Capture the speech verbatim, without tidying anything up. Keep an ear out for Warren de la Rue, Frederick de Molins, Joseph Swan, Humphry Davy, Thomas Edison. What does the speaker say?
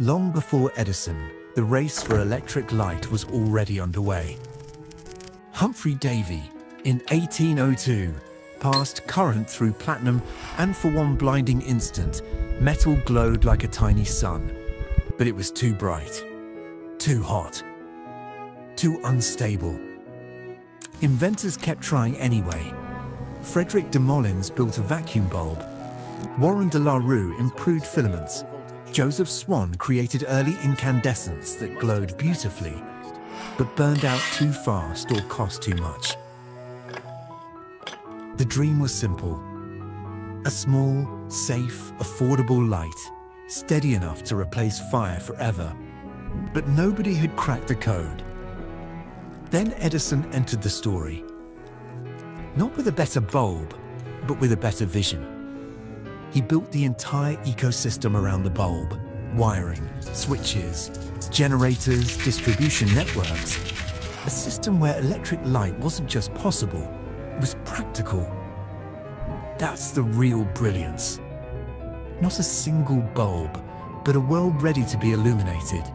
Long before Edison, the race for electric light was already underway. Humphry Davy, in eighteen oh two, passed current through platinum, and for one blinding instant, metal glowed like a tiny sun. But it was too bright, too hot, too unstable. Inventors kept trying anyway. Frederick de Molins built a vacuum bulb. Warren de la Rue improved filaments. Joseph Swan created early incandescents that glowed beautifully, but burned out too fast or cost too much. The dream was simple. A small, safe, affordable light, steady enough to replace fire forever. But nobody had cracked the code. Then Edison entered the story. Not with a better bulb, but with a better vision. He built the entire ecosystem around the bulb: wiring, switches, generators, distribution networks. A system where electric light wasn't just possible, was practical. That's the real brilliance. Not a single bulb, but a world ready to be illuminated.